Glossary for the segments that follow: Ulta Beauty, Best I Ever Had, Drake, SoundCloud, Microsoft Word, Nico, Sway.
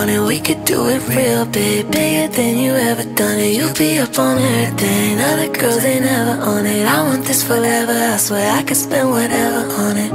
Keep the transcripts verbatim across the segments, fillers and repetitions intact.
morning, we could do it real big, bigger than you ever done it. You be up on everything, other girls ain't ever on it. I want this forever, I swear I could spend whatever on it.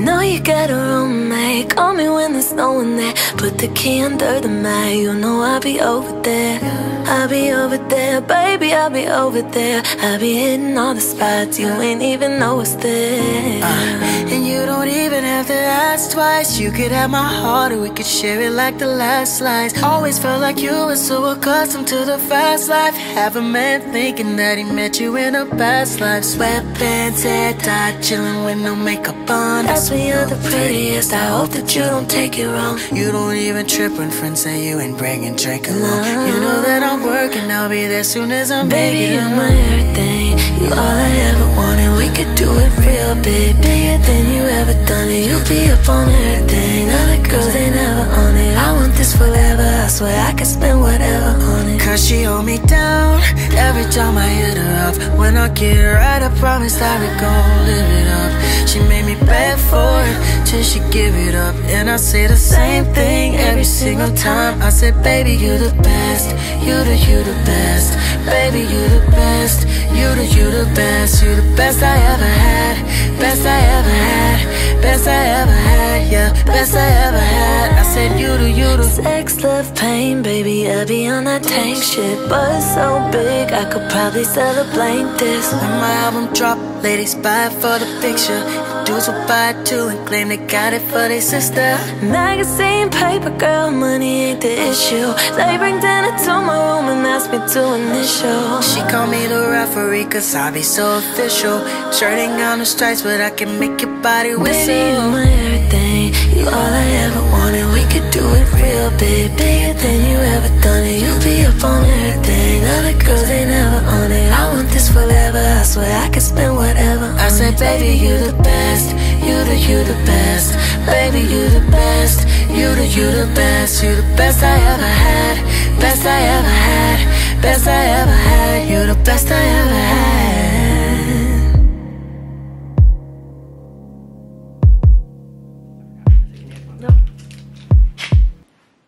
Know you got a roommate, call me when there's no one there. Put the key under the mat, you know I'll be over there. I'll be over there, baby, I'll be over there. I'll be hitting all the spots, you ain't even know it's there. uh, And you don't even have to ask twice. You could have my heart and we could share it like the last slice. Always felt like you were so accustomed to the fast life. Have a man thinking that he met you in a past life. Sweatpants, hair tied, chilling with no makeup on. That's we are the prettiest, I hope that you don't take it wrong. You don't even trip when friends say you ain't bringing drink along. You know that I'm working, I'll be there soon as I'm baby, making. Baby, you're my everything, you all I ever wanted. We could do it real big, bigger than you ever done it. You be up on everything, other girls ain't ever on it. I want this forever, I swear I could spend whatever on it. Cause she hold me down, every time I hit her up. When I get her right, I promise I would go live it up. She made me beg for it till she give it up, and I say the same thing every single time. I said, baby, you the best, you the, you the best. Baby, you the best, you the, you the best. You the best I ever had, best I ever had, best I ever had, yeah, best I ever had. I said, you the, you the. Sex, love, pain, baby, I'll be on that tank shit. Buzz so big, I could probably sell a blank disc. When my album drop, ladies buy for the picture, dudes will buy it too and claim they got it for their sister. Magazine, paper, girl, money ain't the issue. They bring dinner to my room and ask me to initial. She call me the referee cause I be so official. Shirting on the stripes but I can make your body whistle. Baby, you're my everything, you all I ever wanted. We could do it real big, bigger than you ever done it. You be up on everything, other girls ain't ever on it. I want this forever, I swear I could spend whatever on it. I said, baby, you the best, you the, you the best. Baby, you the best, you the, you the best. You the best I ever had, best I ever had, best I ever had. You the best I ever had.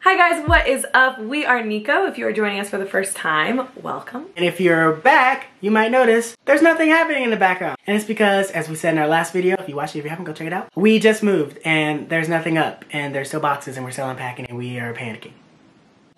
Hi guys, what is up? We are Nico. If you are joining us for the first time, welcome. And if you're back, you might notice there's nothing happening in the background. And it's because, as we said in our last video, if you watched it, if you haven't, go check it out. We just moved and there's nothing up and there's still boxes and we're still unpacking and we are panicking.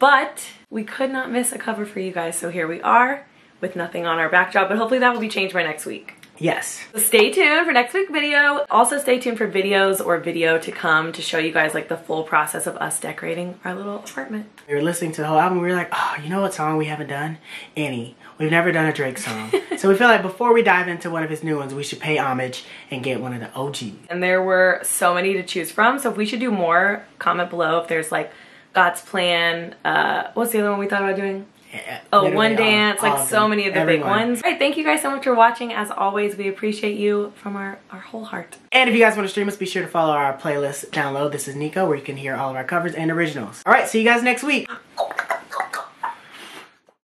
But we could not miss a cover for you guys, so here we are with nothing on our backdrop, but hopefully that will be changed by next week. Yes. So stay tuned for next week's video. Also stay tuned for videos or video to come to show you guys like the full process of us decorating our little apartment. We were listening to the whole album. We were like, oh, you know what song we haven't done? Any. We've never done a Drake song. So we feel like before we dive into one of his new ones, we should pay homage and get one of the O Gs. And there were so many to choose from. So if we should do more, comment below if there's like God's Plan. Uh, what's the other one we thought about doing? Oh, One Dance, all, all like so them. many of the Everyone. big ones. All right, thank you guys so much for watching. As always, we appreciate you from our, our whole heart. And if you guys want to stream us, be sure to follow our playlist down low. This is Nico, where you can hear all of our covers and originals. All right, see you guys next week.